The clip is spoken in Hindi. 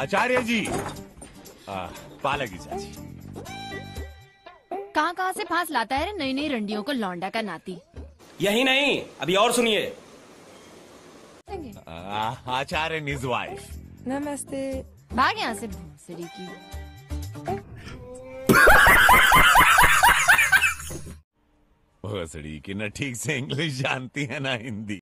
आचार्य जी, पालक जी कहाँ से फांस लाता है नई नई रंडियों को लौंडा का नाती। यही नहीं, अभी और सुनिए। आचार्य निज वाइफ नमस्ते। भाग यहाँ से भोसड़ी की। भोसड़ी की न ठीक से इंग्लिश जानती है ना हिंदी।